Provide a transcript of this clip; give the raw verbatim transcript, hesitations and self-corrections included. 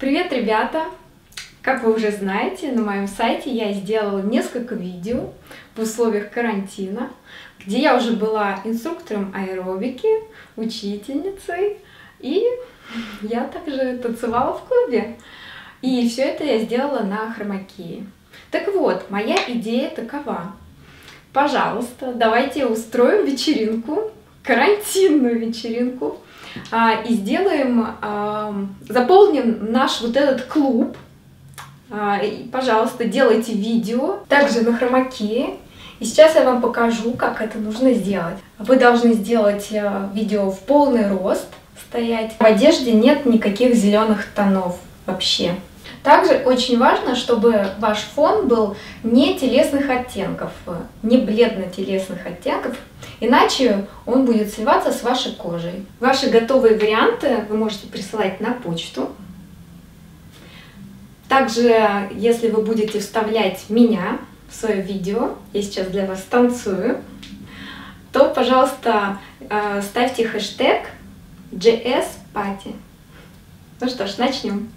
Привет, ребята! Как вы уже знаете, на моем сайте я сделала несколько видео в условиях карантина, где я уже была инструктором аэробики, учительницей, и я также танцевала в клубе. И все это я сделала на хромакее. Так вот, моя идея такова. Пожалуйста, давайте устроим вечеринку, карантинную вечеринку, и сделаем, заполним наш вот этот клуб. Пожалуйста, делайте видео, также на хромакее. И сейчас я вам покажу, как это нужно сделать. Вы должны сделать видео в полный рост, стоять. В одежде нет никаких зеленых тонов вообще. Также очень важно, чтобы ваш фон был не телесных оттенков, не бледно-телесных оттенков, иначе он будет сливаться с вашей кожей. Ваши готовые варианты вы можете присылать на почту. Также, если вы будете вставлять меня в свое видео, я сейчас для вас танцую, то, пожалуйста, ставьте хэштег джей эс парти. Ну что ж, начнем.